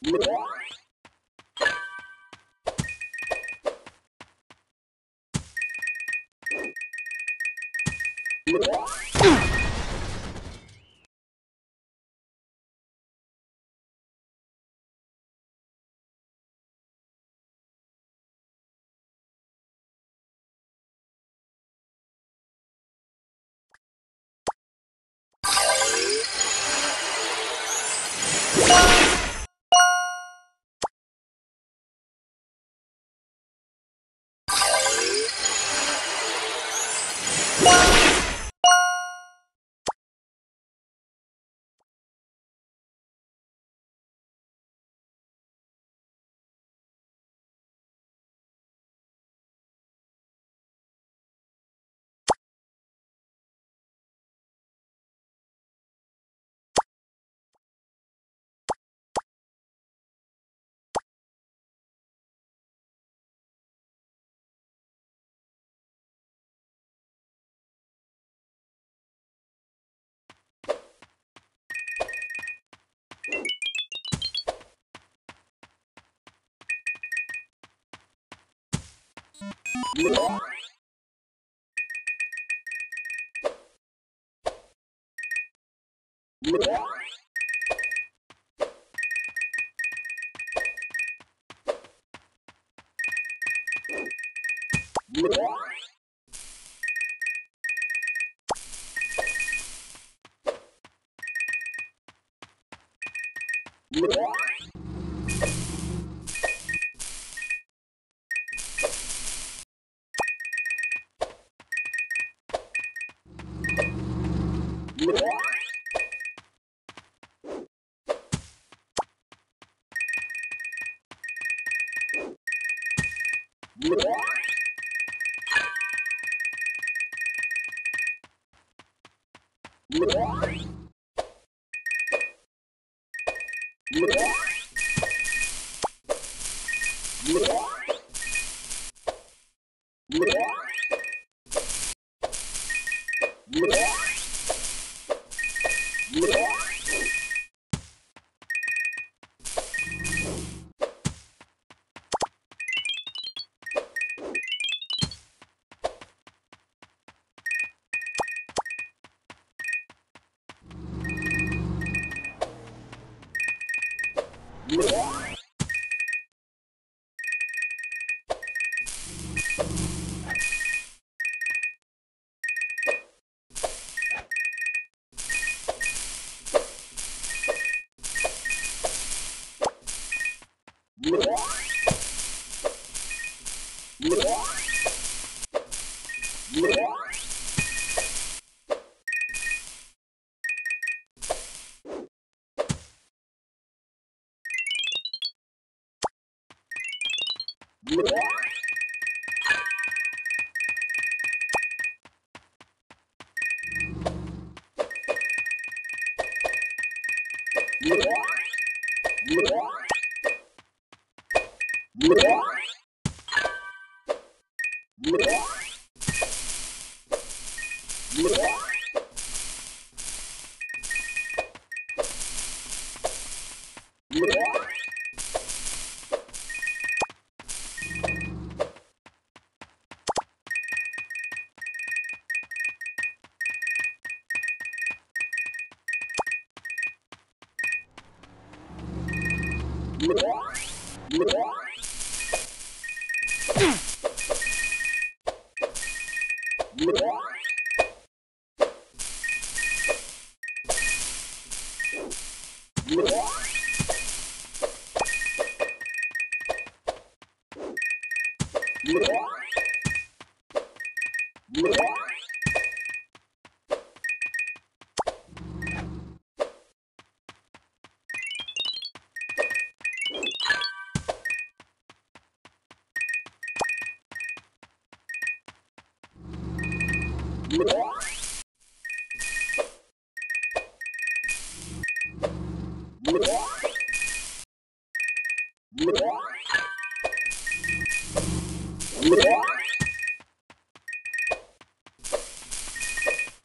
What?